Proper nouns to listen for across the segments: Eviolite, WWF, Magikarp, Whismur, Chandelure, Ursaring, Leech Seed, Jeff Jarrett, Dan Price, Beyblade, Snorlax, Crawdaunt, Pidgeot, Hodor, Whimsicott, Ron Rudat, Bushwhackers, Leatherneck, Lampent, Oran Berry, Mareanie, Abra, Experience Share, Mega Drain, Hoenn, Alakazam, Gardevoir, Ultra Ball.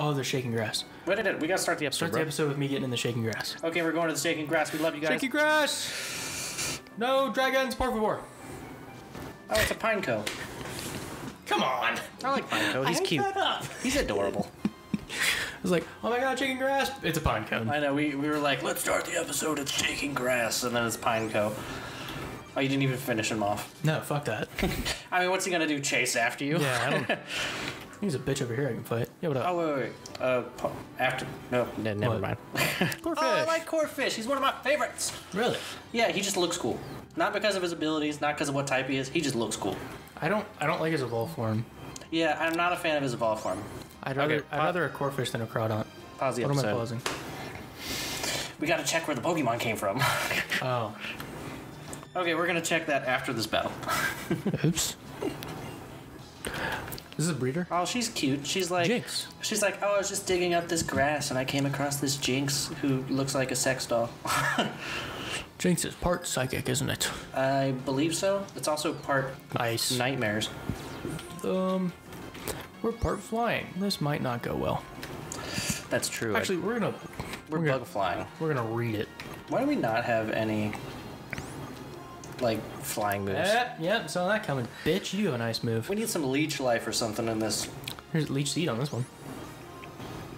Oh, they're shaking grass. Wait, we gotta start the episode. Start the episode with me getting in the shaking grass. Okay, we're going to the shaking grass. We love you guys. Shaking grass. No dragons, por favor. Oh, it's a Pineco. Come on. I like Pineco. He's cute. He's adorable. I was like, oh my god, shaking grass. It's a Pineco. I know. We were like, let's start the episode. It's shaking grass, and then it's Pineco. Oh, you didn't even finish him off. No, fuck that. I mean, what's he gonna do? Chase after you? Yeah. I don't... He's a bitch over here I can fight. Yeah, what up? Oh, wait. After... No. Never mind. Corphish. Oh, I like Corphish. He's one of my favorites. Really? Yeah, he just looks cool. Not because of his abilities, not because of what type he is. He just looks cool. I don't like his evolved form. Yeah, I'm not a fan of his evolved form. I'd rather a Corphish than a Crawdaunt. Pause the episode. What am I pausing? We gotta check where the Pokemon came from. Oh. Okay, we're gonna check that after this battle. Oops. This is a breeder? Oh, she's cute. She's like... Jynx. She's like, oh, I was just digging up this grass, and I came across this Jynx who looks like a sex doll. Jynx is part psychic, isn't it? I believe so. It's also part... Ice. Nightmares. We're part flying. This might not go well. That's true. Actually, We're bug flying. We're gonna read it. Why do we not have any... like flying moves? Yep, saw that coming. Bitch, you have a nice move. We need some leech life or something in this. Here's leech seed on this one.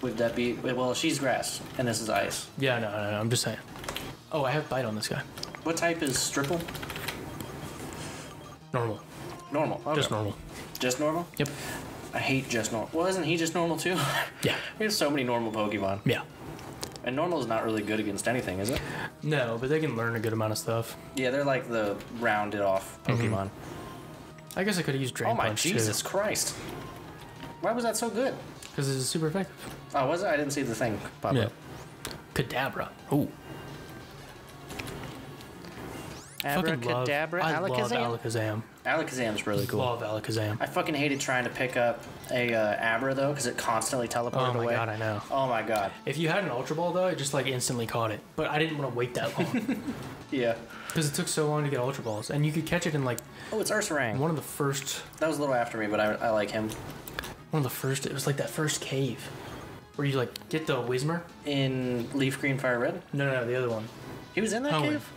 Would that be... well, she's grass and this is ice. Yeah, no, I'm just saying. Oh, I have bite on this guy. What type is Stripple? Normal. Normal. Okay. Just normal. Just normal? Yep. I hate just normal. Well, isn't he just normal too? Yeah. We have so many normal Pokemon. Yeah. And normal is not really good against anything, is it? No, but they can learn a good amount of stuff. Yeah, they're like the rounded off Pokemon. Mm-hmm. I guess I could have used Drain Punch. Oh my Jesus Christ! Why was that so good? Because it's super effective. Oh, was it? I didn't see the thing pop up. Kadabra. Ooh. Abra, Kadabra, Alakazam. I love Alakazam. Alakazam's really cool. Love Alakazam. I fucking hated trying to pick up a Abra though, because it constantly teleported away. Oh my god, I know. Oh my god. If you had an Ultra Ball though, it just like instantly caught it. But I didn't want to wait that long. Yeah. Because it took so long to get Ultra Balls, and you could catch it in like... Oh, it's Ursaring. One of the first. That was a little after me, but I like him. One of the first. It was like that first cave, where you like get the Whismur in Leaf Green Fire Red. No, the other one. He was in that cave.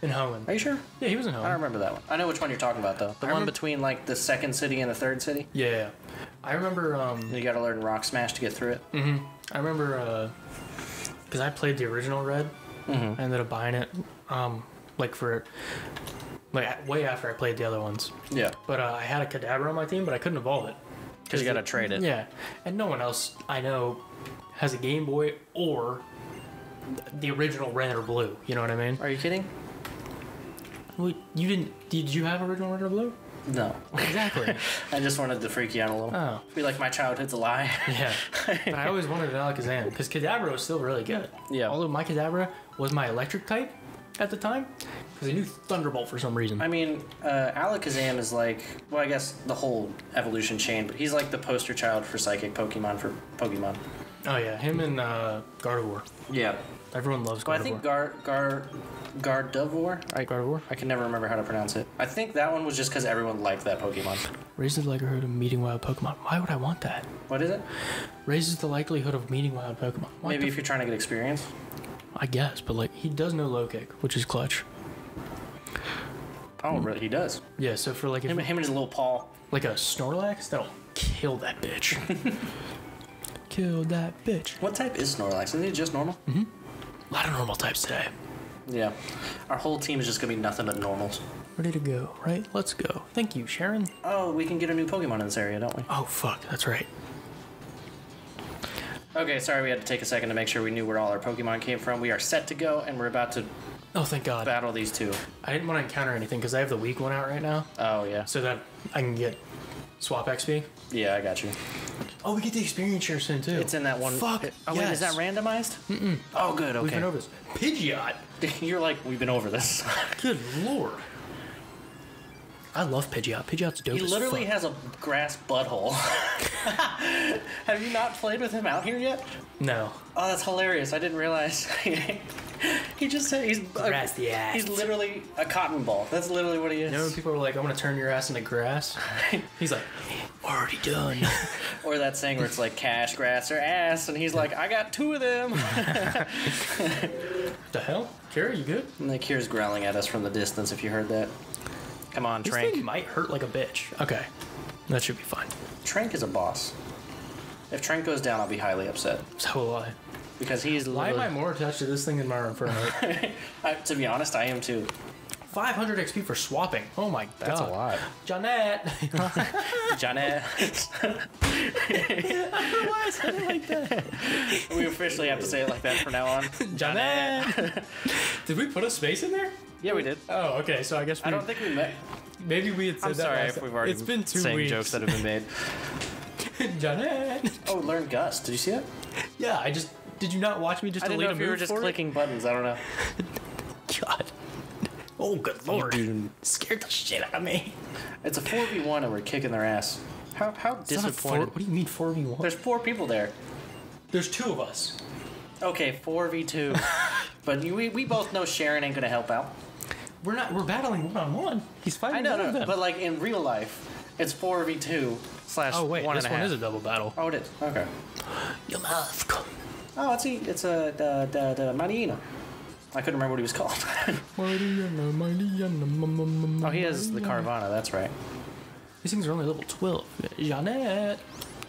In Hoenn. Are you sure? Yeah, he was in Hoenn. I don't remember that one. I know which one you're talking about, though. The one between, like, the second city and the third city? Yeah. I remember, You gotta learn Rock Smash to get through it. Mm-hmm. I remember, because I played the original Red. Mm-hmm. I ended up buying it, way after I played the other ones. Yeah. But I had a Kadabra on my team, but I couldn't evolve it. Because you gotta trade it. Yeah. And no one else I know has a Game Boy or the original Red or Blue. You know what I mean? Are you kidding? Well, you didn't... Did you have original Red or Blue? No. Exactly. I just wanted to freak you out a little. Oh. Be like, my childhood's a lie. Yeah. But I always wanted an Alakazam, because Kadabra was still really good. Yeah. Although my Kadabra was my electric type at the time, because I knew Thunderbolt for some reason. I mean, Alakazam is like... Well, I guess the whole evolution chain, but he's like the poster child for psychic Pokemon for Pokemon. Oh, yeah. Him and Gardevoir. Yeah. Everyone loves Gardevoir. Well, I think Gardevoir? Gardevoir? I can never remember how to pronounce it. I think that one was just because everyone liked that Pokemon. Raises the likelihood of meeting wild Pokemon. Why would I want that? What is it? Raises the likelihood of meeting wild Pokemon. What Maybe if you're trying to get experience? I guess, but like, he does know low kick, which is clutch. Oh, really? He does? Yeah, so for like... Him and his little paw. Like a Snorlax? That'll kill that bitch. Kill that bitch. What type is Snorlax? Isn't he just normal? Mm-hmm. A lot of normal types today. Yeah. Our whole team is just going to be nothing but normals. Ready to go, right? Let's go. Thank you, Sharon. Oh, we can get a new Pokemon in this area, don't we? Oh, fuck. That's right. Okay, sorry we had to take a second to make sure we knew where all our Pokemon came from. We are set to go, and we're about to... Oh, thank God. ...battle these two. I didn't want to encounter anything, because I have the weak one out right now. Oh, yeah. So that I can get swap XP. Yeah, I got you. Oh, we get the experience share soon, too. It's in that one. Fuck. Oh, yes. Wait, is that randomized? Mm-mm. Oh, good, okay. We've been over this. Pidgeot. You're like, we've been over this. Good lord. I love Pidgeot. Pidgeot's dope as fuck. He literally has a grass butthole. Have you not played with him out here yet? No. Oh, that's hilarious. I didn't realize. He just said he's grassy ass. He's literally a cotton ball. That's literally what he is. You know when people are like, "I'm gonna turn your ass into grass." He's like, "Already done." Or that saying where it's like, "Cash, grass, or ass," and he's like, "I got two of them." What the hell, Kira? You good? And like, Kira's growling at us from the distance. If you heard that, come on, Trank. This thing might hurt like a bitch. Okay, that should be fine. Trank is a boss. If Trank goes down, I'll be highly upset. So will I. Because he's literally... Why am I more attached to this thing than my Inferno? To be honest, I am too. 500 XP for swapping. Oh my god. That's a lot. Jeanette! Jeanette. Why is it like that? We officially have to say it like that from now on. Jeanette! Did we put a space in there? Yeah, we did. Oh, okay. So I guess we... I don't think we met. Maybe we had said that. I'm sorry if we've already... It's been 2 weeks. Saying jokes that have been made. Jeanette. Oh, learn Gust. Did you see it? Yeah, I just... Did you not watch me just delete a move? I didn't know if you were just clicking buttons. I don't know. God. Oh, good lord. Dude. Scared the shit out of me. It's a 4v1 and we're kicking their ass. How disappointed. What do you mean 4v1? There's 4 people there. There's 2 of us. Okay, 4v2. But we both know Sharon ain't going to help out. We're not. We're battling one-on-one. He's fighting one of them. But like in real life... It's 4v2/1.5. Oh wait, this one is a double battle. Oh, it is. Okay. Your mask. Oh, it's a Mareanie. I couldn't remember what he was called. Oh, he has the Carvanha. That's right. These things are only level 12. Jeanette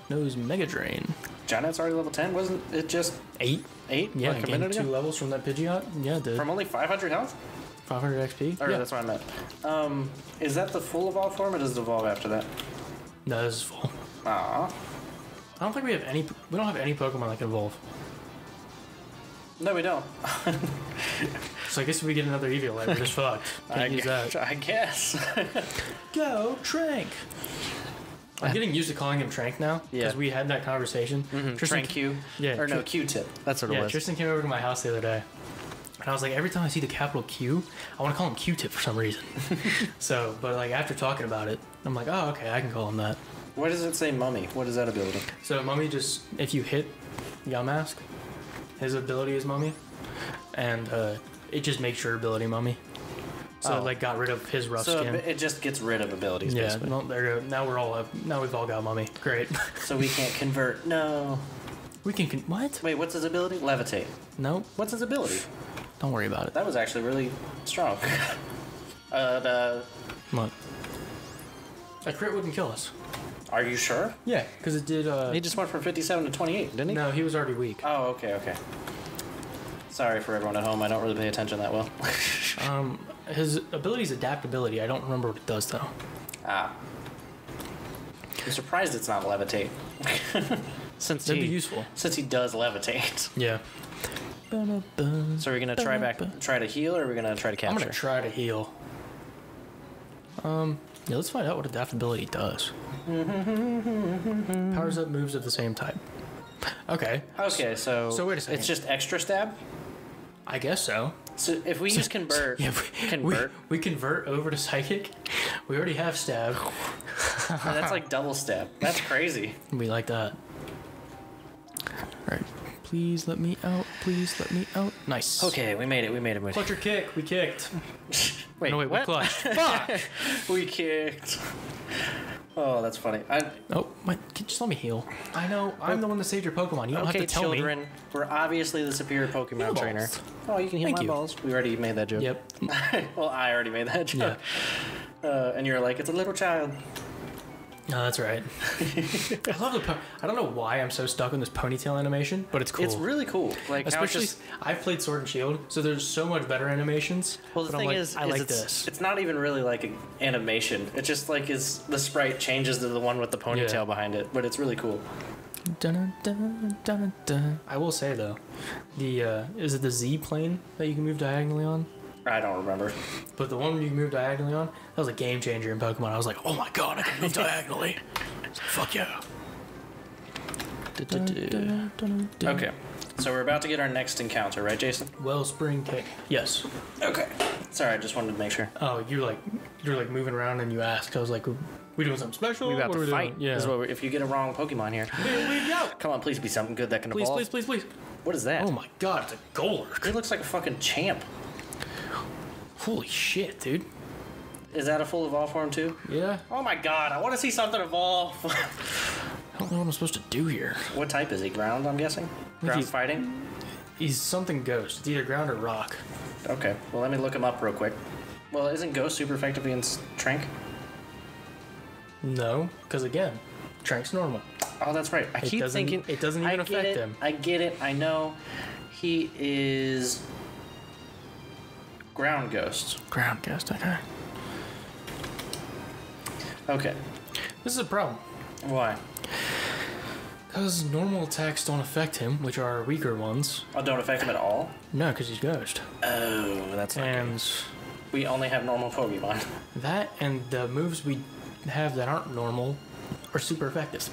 knows Mega Drain. Jeanette's already level 10, wasn't it? Just 8. Yeah, like gained 2 levels from that Pidgeot. Yeah, it did. From only 500 health. 500 XP? Alright, yeah. That's what I meant. Is that the full evolve form or does it evolve after that? No, this is full. Aww. I don't think we have any... We don't have any Pokemon that can evolve. No, we don't. So I guess if we get another Eviolite, we're just fucked. I guess. Go, Trank! I'm getting used to calling him Trank now. Yeah. Because we had that conversation. Mm-hmm. Trank Q. Yeah. Or no, Q-tip. That's what it was. Tristan came over to my house the other day. And I was like, every time I see the capital Q, I want to call him Q-tip for some reason. So, but like after talking about it, I'm like, oh, okay, I can call him that. Why does it say Mummy? What is that ability? So Mummy just, if you hit Yamask, his ability is Mummy. And it just makes your ability Mummy. So it like got rid of his rough skin. So it just gets rid of abilities, basically. Well, there you go. Now we're all up. Now we've all got Mummy. Great. So we can't convert. No. We can, what? Wait, what's his ability? Levitate. No. What's his ability? Don't worry about it. That was actually really strong. What? A crit wouldn't kill us. Are you sure? Yeah, because it did. He just went from 57 to 28, didn't he? No, he was already weak. Oh, okay, okay. Sorry for everyone at home. I don't really pay attention that well. His ability's adaptability. I don't remember what it does though. Ah. I'm surprised it's not levitate. Since that'd be useful. Since he does levitate. Yeah. So are we gonna try to heal, or are we gonna try to capture? I'm gonna try to heal. Yeah, let's find out what adaptability does. Powers up moves of the same type. Okay. Okay, so wait a second. It's just extra stab. I guess so. So if we just convert, yeah, we convert over to psychic. We already have stab. Oh, that's like double stab. That's crazy. We like that. All right. Please let me out. Please let me out. Nice. Okay, we made it. We made it. Clutch or kick. We kicked. Wait, no, wait, what? We clutched. Fuck. We kicked. Oh, that's funny. Just let me heal. I know. I'm the one that saved your Pokemon. You don't have to tell me. We're obviously the superior Pokemon trainer. Oh, you can heal my balls. We already made that joke. Yep. Well, I already made that joke. Yeah. And you're like, it's a little child. No, that's right. I love the. I don't know why I'm so stuck on this ponytail animation, but it's cool. It's really cool. Like, especially I've played Sword and Shield, so there's so much better animations. Well, the thing is, I like this. It's not even really like an animation. It just like is the sprite changes to the one with the ponytail behind it, but it's really cool. Dun, dun, dun, dun. I will say though, the is it the Z plane that you can move diagonally on? I don't remember. But the one you moved diagonally on, that was a game changer in Pokemon. I was like, oh my god, I can move diagonally. Fuck yeah. Okay, so we're about to get our next encounter, right, Jason? Wellspring Kick. Yes. Okay. Sorry, I just wanted to make sure. Oh, you're like moving around and you asked. I was like, we doing something special? We about to fight. Yeah. If you get a wrong Pokemon here. Here we go. Come on, please be something good that can evolve. Please, please, please, please. What is that? Oh my god, it's a Golurk. It looks like a fucking champ. Holy shit, dude. Is that a full evolve form too? Yeah. Oh my god, I want to see something evolve. I don't know what I'm supposed to do here. What type is he? Ground, I'm guessing? Ground fighting? He's something ghost. It's either ground or rock. Okay, well let me look him up real quick. Well, isn't ghost super effective against Trank? No, because again, Trank's normal. Oh, that's right. I keep thinking... It doesn't even affect him. I get it. I know. He is... Ground Ghost. Ground Ghost, okay. Okay. This is a problem. Why? Because normal attacks don't affect him, which are weaker ones. Oh, don't affect him at all? No, because he's Ghost. Oh, that's not good. We only have normal Pokemon. That and the moves we have that aren't normal are super effective.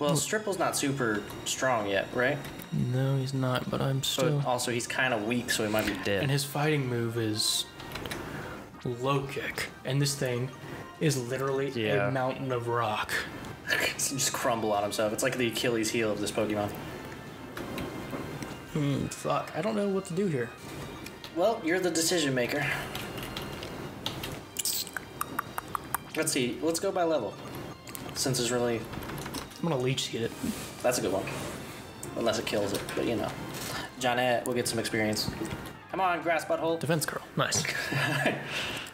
Well, Stripple's not super strong yet, right? No, he's not, but I'm still... But also, he's kind of weak, so he might be dead. And his fighting move is low kick. And this thing is literally a mountain of rock. It's just crumble on himself. It's like the Achilles heel of this Pokemon. Fuck. I don't know what to do here. Well, you're the decision maker. Let's see. Let's go by level. Since it's really... I'm going to leech seed it. That's a good one. Unless it kills it, but you know. Johnette will get some experience. Come on, grass butthole. Defense curl. Nice.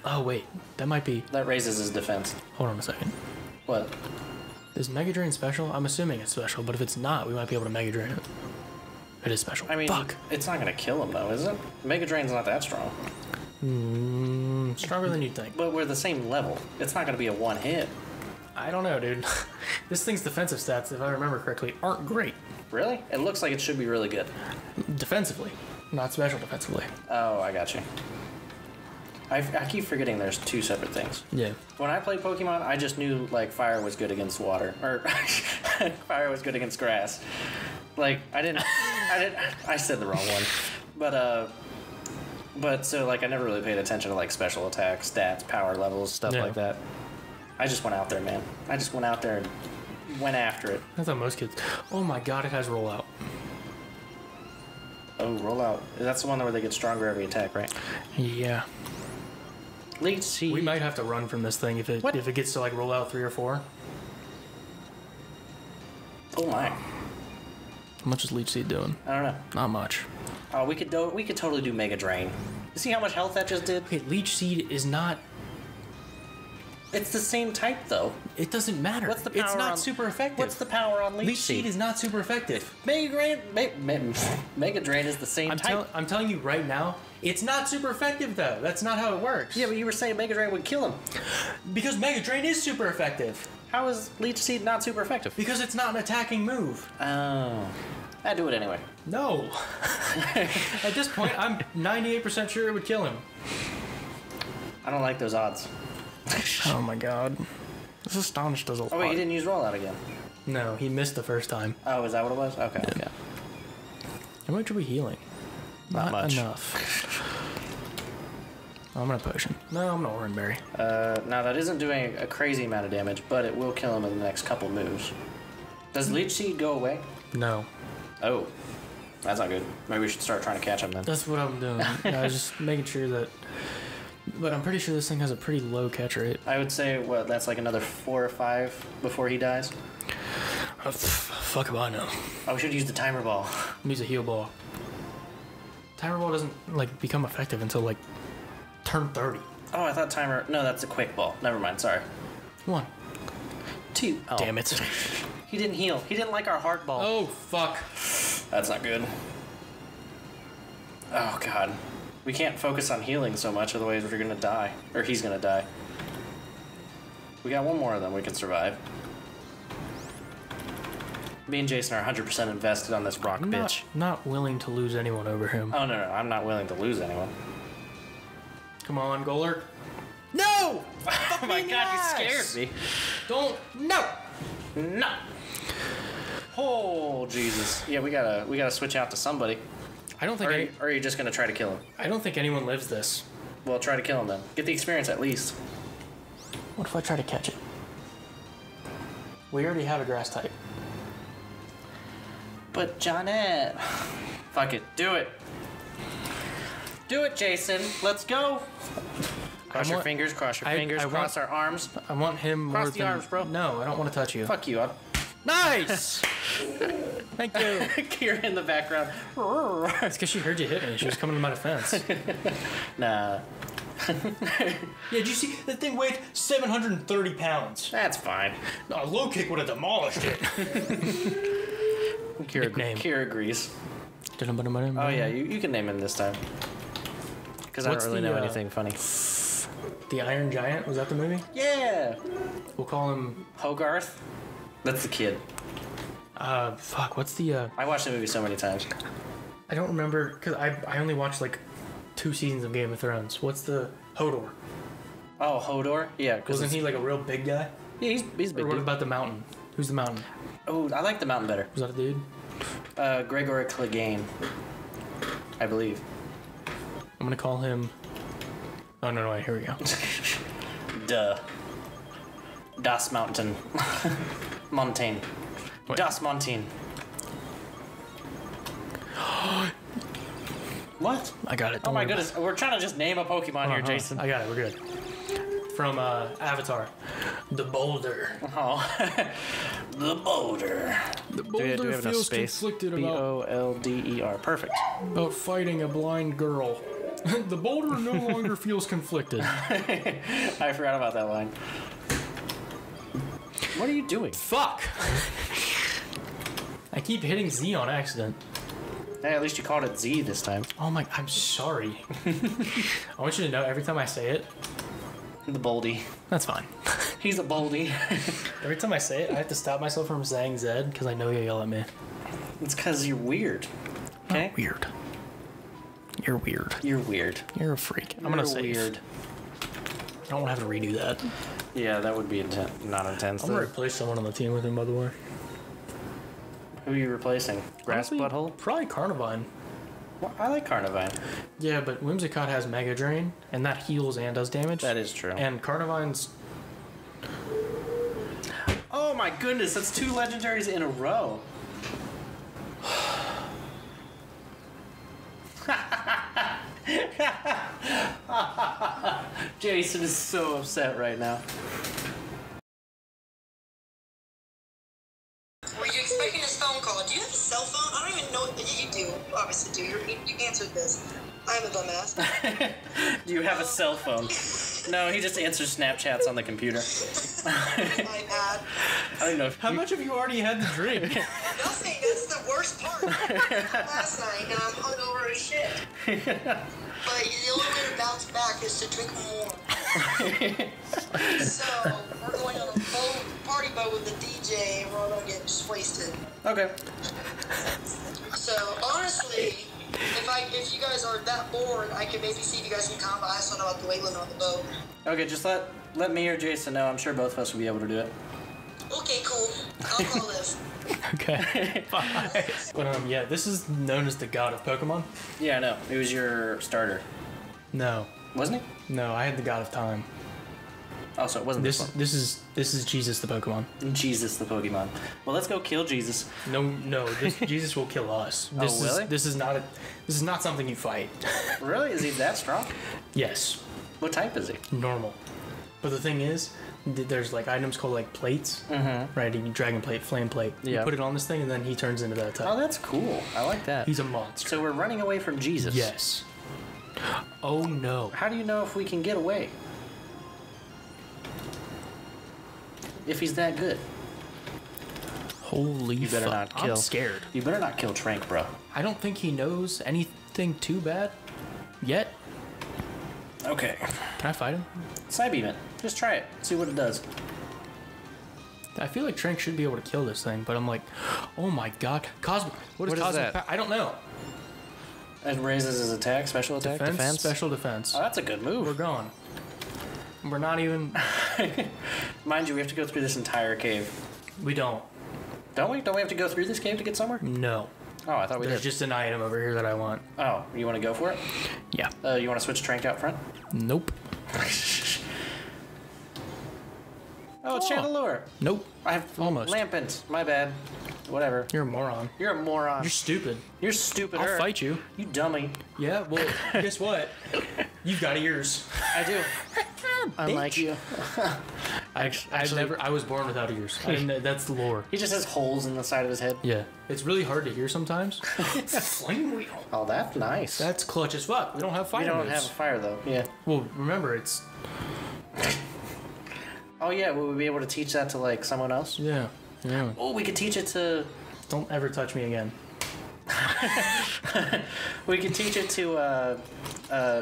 Oh, wait. That might be... That raises his defense. Hold on a second. What? Is Mega Drain special? I'm assuming it's special, but if it's not, we might be able to Mega Drain it. It is special. I mean, fuck. It's not going to kill him, though, is it? Mega Drain's not that strong. Stronger than you'd think. But we're the same level. It's not going to be a one hit. I don't know, dude. This thing's defensive stats, if I remember correctly, aren't great. Really? It looks like it should be really good. Defensively. Not special defensively. Oh, I got you. I keep forgetting there's two separate things. Yeah. When I played Pokemon, I just knew, like, fire was good against water. Or, fire was good against grass. Like, I said the wrong one. But, so, like, I never really paid attention to, like, special attacks, stats, power levels, stuff like that. I just went out there, man. I just went out there and went after it. That's how most kids... Oh my god, it has rollout. Oh, rollout. That's the one where they get stronger every attack, right? Yeah. Let's see. We might have to run from this thing if it gets to, like, rollout 3 or 4. Oh my. How much is Leech Seed doing? I don't know. Not much. Oh, we could totally do Mega Drain. You see how much health that just did? Okay, Leech Seed is not... It's the same type, though. It doesn't matter. What's the power super effective. What's the power on Leech Seed? Leech Seed is not super effective. Mega Drain is the same type. I'm telling you right now, it's not super effective, though. That's not how it works. Yeah, but you were saying Mega Drain would kill him. Because Mega Drain is super effective. How is Leech Seed not super effective? Because it's not an attacking move. Oh. I do it anyway. No. At this point, I'm 98% sure it would kill him. I don't like those odds. Oh my god. This Astonish does a lot. Oh wait, he didn't use rollout again. No, he missed the first time. Oh, is that what it was? Okay, yeah. Okay. How much are we healing? Not much. Enough. I'm gonna potion. No, I'm gonna Oranberry. Now that isn't doing a crazy amount of damage, but it will kill him in the next couple moves. Does Leech Seed go away? No. Oh. That's not good. Maybe we should start trying to catch him then. That's what I'm doing. I was just making sure that... But I'm pretty sure this thing has a pretty low catch rate. I would say, what, that's like another 4 or 5 before he dies? Fuck if I know. Oh, we should use the timer ball. Use a heal ball. Timer ball doesn't, like, become effective until, like, turn 30. Oh, I thought timer... No, that's a quick ball. Never mind, sorry. 1. 2. Oh. Damn it. He didn't heal. He didn't like our heart ball. Oh, fuck. That's not good. Oh, God. We can't focus on healing so much, otherwise we're gonna die. Or he's gonna die. We got one more of them we can survive. Me and Jason are 100% invested on this rock bitch. Not willing to lose anyone over him. Oh, no, I'm not willing to lose anyone. Come on, Golurk. No! Oh my god, you scared me. Don't. No! No! Oh, Jesus. Yeah, we gotta switch out to somebody. I don't think. Or are you just gonna try to kill him? I don't think anyone lives this. Well, try to kill him then. Get the experience at least. What if I try to catch it? We already have a grass type. But Jonette. Fuck it. Do it. Do it, Jason. Let's go. Cross your fingers, cross your fingers, cross our arms. I want him more than... Cross the arms, bro. No, I don't want to touch you. Fuck you up. Nice! Thank you. Kira in the background. It's because she heard you hit me. She was coming to my defense. Nah. Yeah, did you see? That thing weighed 730 pounds. That's fine. No, a low kick would have demolished it. Kira agrees. Oh, yeah, you can name him this time. Because I don't really know anything funny. The Iron Giant? Was that the movie? Yeah! We'll call him... Hogarth? That's the kid. Fuck, what's the, I watched the movie so many times. I don't remember, because I only watched, like, 2 seasons of Game of Thrones. What's the... Hodor. Oh, Hodor? Yeah. Wasn't he, like, a real big guy? Yeah, he's a big dude. Or what about the Mountain? Who's the Mountain? Oh, I like the Mountain better. Was that a dude? Gregor Clegane. I believe. I'm gonna call him... Oh, no, wait, here we go. Duh. Das Mountain. Montaigne. Wait. Das Montaigne. What? I got it. Don't oh, my goodness. We're trying to just name a Pokemon here, Jason. I got it. We're good. From Avatar. The Boulder. Oh. The Boulder. The Boulder feels conflicted about... B-O-L-D-E-R. Perfect. About fighting a blind girl. The Boulder no longer feels conflicted. I forgot about that line. What are you doing? Fuck! I keep hitting Z on accident. Hey, at least you called it Z this time. Oh my... I'm sorry. I want you to know every time I say it... The Boldy. That's fine. He's a Boldy. Every time I say it, I have to stop myself from saying Zed because I know you'll yell at me. It's because you're weird. Okay? Not weird. You're weird. You're weird. You're a freak. I'm gonna say weird. I don't want to have to redo that. Yeah, that would be not intense. I'm gonna replace someone on the team with him, by the way. Who are you replacing? Grass Butthole? Probably Carnivine. Well, I like Carnivine. Yeah, but Whimsicott has Mega Drain, and that heals and does damage. That is true. And Carnivine's... Oh my goodness, that's 2 legendaries in a row. Jason is so upset right now. Were you expecting this phone call? Do you have a cell phone? I don't even know what you do. You obviously do. You answered this. I'm a dumbass. Do you have a cell phone? No, he just answers Snapchats on the computer. My bad. I don't know. How much have you already had to drink? Nothing. That's the worst part. Last night, I'm hungover as shit. But the only way to bounce back is to drink more. So, we're going on a boat, party boat with the DJ, and we're all going to get just wasted. Okay. So, honestly... If you guys are that bored, I can maybe see if you guys can come, but I just don't know about the weight limit on the boat. Okay, just let me or Jason know. I'm sure both of us will be able to do it. Okay, cool. I'll call this. Okay. Bye. But yeah, this is known as the god of Pokemon. Yeah, I know. It was your starter. No. Wasn't it? No, I had the god of time. Oh, so it wasn't this. This is Jesus the Pokemon. Jesus the Pokemon. Well, let's go kill Jesus. No, this, Jesus will kill us. This really? This is not something you fight. Really? Is he that strong? Yes. What type is he? Normal. But the thing is, there's like items called like plates, right? You can dragon plate, flame plate. Yeah. You put it on this thing, and then he turns into that type. Oh, that's cool. I like that. He's a monster. So we're running away from Jesus. Yes. Oh no. How do you know if we can get away? If he's that good. Holy fuck. You better not kill. I'm scared. You better not kill Trank, bro. I don't think he knows anything too bad. Yet. Okay. Can I fight him? Psybeam it. Just try it. See what it does. I feel like Trank should be able to kill this thing, but I'm like, oh my god. Cosmic. What is Cosmic Power? I don't know. It raises his attack, special attack, defense. Special defense. Oh, that's a good move. We're gone. We're not even... Mind you, we have to go through this entire cave. We don't. Don't we? Don't we have to go through this cave to get somewhere? No. Oh, I thought we did. There's just an item over here that I want. Oh, you want to go for it? Yeah. You want to switch Trank out front? Nope. Oh, Chandelure. Nope. I have Lampent. My bad. Whatever. You're a moron. You're a moron. You're stupid. You're stupider. I'll fight you. You dummy. Yeah, well, guess what? You've got ears. I do. Unlike you. I was born without ears. That's the lore. He just has holes in the side of his head. Yeah. It's really hard to hear sometimes. Flame wheel. Oh, that's nice. That's clutch as fuck. We don't have fire. We don't have a fire, though. Yeah. Well, remember, it's... Oh, yeah. Will we be able to teach that to, like, someone else? Yeah. Yeah. Oh, we could teach it to... Don't ever touch me again. We could teach it to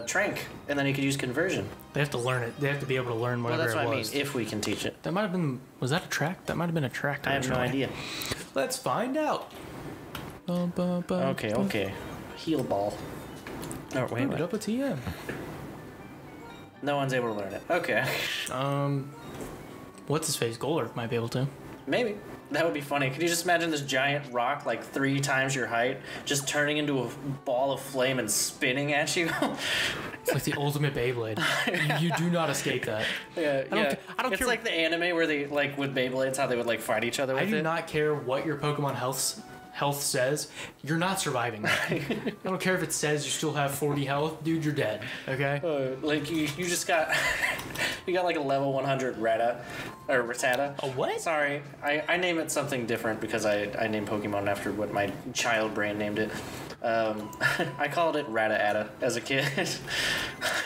Trank, and then he could use conversion. They have to learn it. They have to be able to learn whatever it was. Well, that's what I mean, if we can teach it. That might have been... Was that a track? That might have been a track. I have no idea. Let's find out. Okay, okay. Heal ball. Oh, wait. Load up a TM. No one's able to learn it. Okay. What's his face? Golurk might be able to. Maybe. That would be funny. Could you just imagine this giant rock, like 3 times your height, just turning into a ball of flame and spinning at you? It's like the ultimate Beyblade. You do not escape that. Yeah, I don't care. It's like the anime where they, like, with Beyblades, how they would, like, fight each other with it. I do not care what your Pokemon health says. You're not surviving that. I don't care if it says you still have 40 health. Dude, you're dead. Okay? Like, you just got... You got, like, a level 100 Rattata. Or Rattata. A what? Sorry. I name it something different because I named Pokemon after what my child brain named it. I called it Rattata as a kid.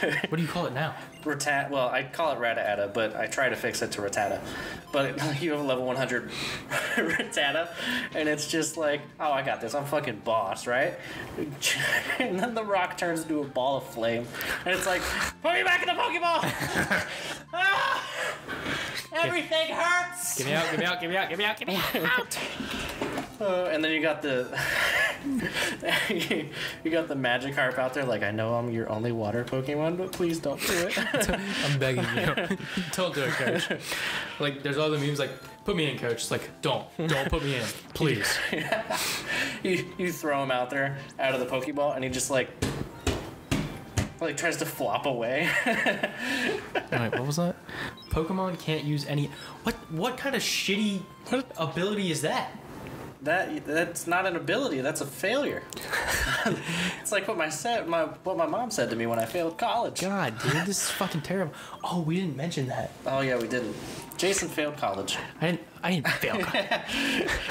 What do you call it now? Rattata. Well, I call it Rattata, but I try to fix it to Rattata. But you have a level 100 Rattata, and it's just like, oh, I got this. I'm fucking boss, right? And then the rock turns into a ball of flame, and it's like, put me back in the Pokeball! Ah! Everything hurts! Get me out, get me out, get me out, get me out, get me out! And then you got the you got the Magikarp out there like, I know I'm your only water Pokemon, but please don't do it. I'm begging you. Don't do it, Coach. Like, there's all the memes like, put me in, Coach. It's like, don't put me in, please. You throw him out there, out of the Pokeball, and he just like tries to flop away. Wait, what was that? Pokemon can't use any... What kind of shitty ability is that? That's not an ability. That's a failure. It's like what my mom said to me when I failed college. God, dude, this is fucking terrible. Oh, we didn't mention that. Oh yeah, we didn't. Jason failed college. I didn't fail college.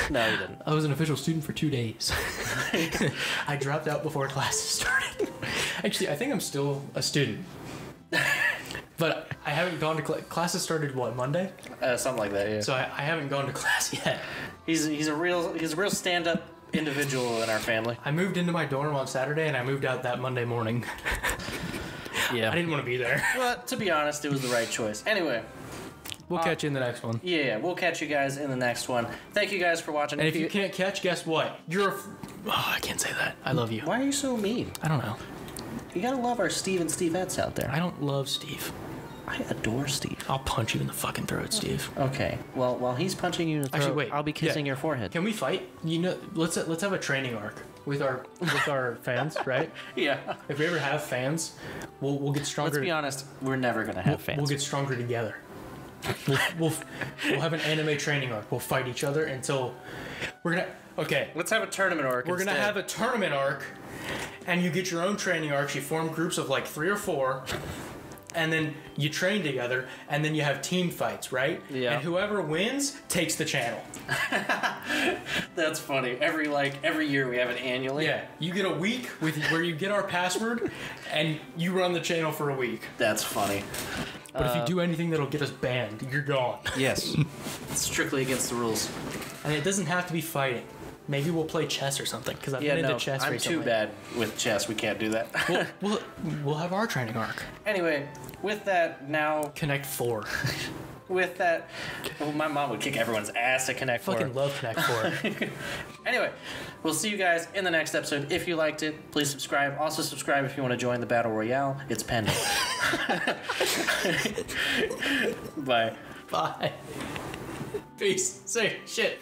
No, you didn't. I was an official student for 2 days. I dropped out before classes started. Actually, I think I'm still a student. But I haven't gone to classes. Started what, Monday? Something like that. Yeah. So I haven't gone to class yet. He's a real stand-up individual in our family. I moved into my dorm on Saturday and I moved out that Monday morning. Yeah. I didn't want to be there. Well, to be honest, it was the right choice. Anyway. We'll catch you in the next one. Yeah, we'll catch you guys in the next one. Thank you guys for watching. And if you can't catch, guess what? You're a... Oh, I can't say that. I love you. Why are you so mean? I don't know. You gotta love our Steve and Stevettes out there. I don't love Steve. I adore Steve. I'll punch you in the fucking throat, Steve. Okay. Well, while he's punching you in the throat, actually, wait, I'll be kissing your forehead. Can we fight? You know, let's have a training arc with our fans, right? Yeah. If we ever have fans, we'll get stronger. Let's be honest, we're never gonna have fans. We'll get stronger together. We'll have an anime training arc. We'll fight each other until we're gonna. Okay. Let's have a tournament arc. We're gonna have a tournament arc, and you get your own training arcs. You form groups of like 3 or 4. And then you train together, and then you have team fights, right? Yeah. And whoever wins takes the channel. That's funny. Every year we have it annually. Yeah. You get a week where you get our password, and you run the channel for a week. That's funny. But if you do anything that'll get us banned, you're gone. Yes. It's strictly against the rules. And it doesn't have to be fighting. Maybe we'll play chess or something, because I've been into chess recently. I'm too bad with chess. We can't do that. we'll have our training arc. Anyway, with that now... Connect 4. With that... Well, my mom would kick everyone's ass at Connect 4. I fucking love Connect 4. Anyway, we'll see you guys in the next episode. If you liked it, please subscribe. Also subscribe if you want to join the Battle Royale. It's pending. Bye. Bye. Peace. Say shit.